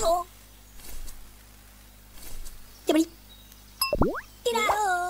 ラオテバリテラオ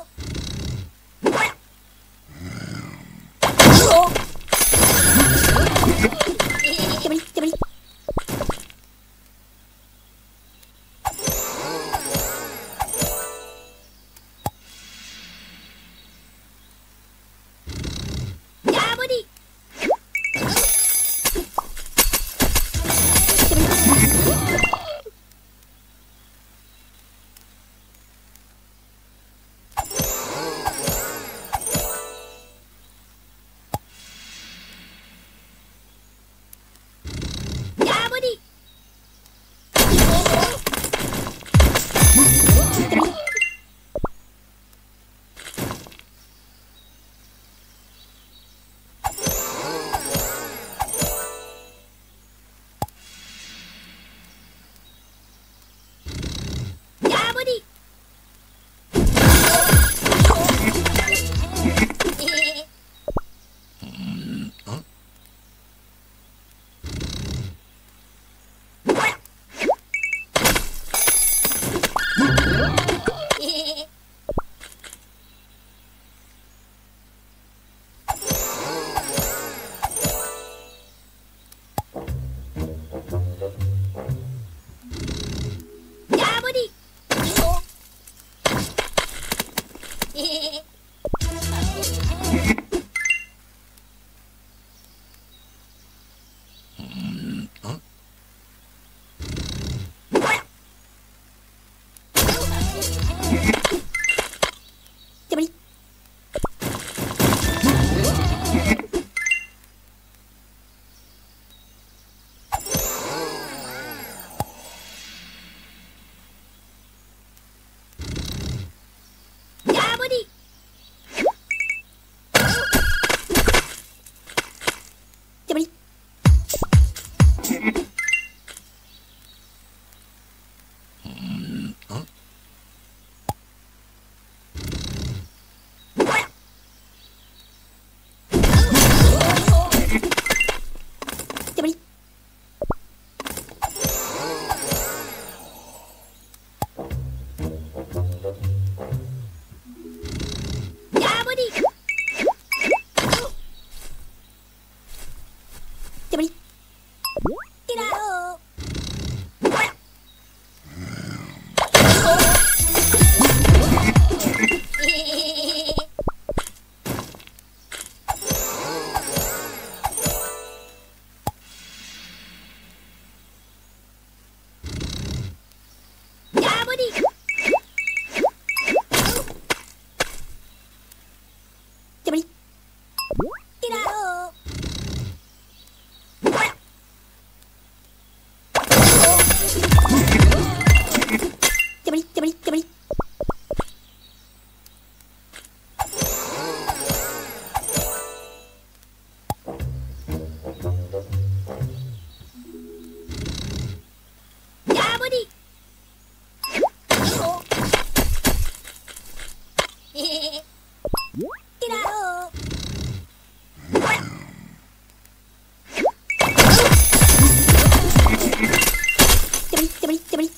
Everybody.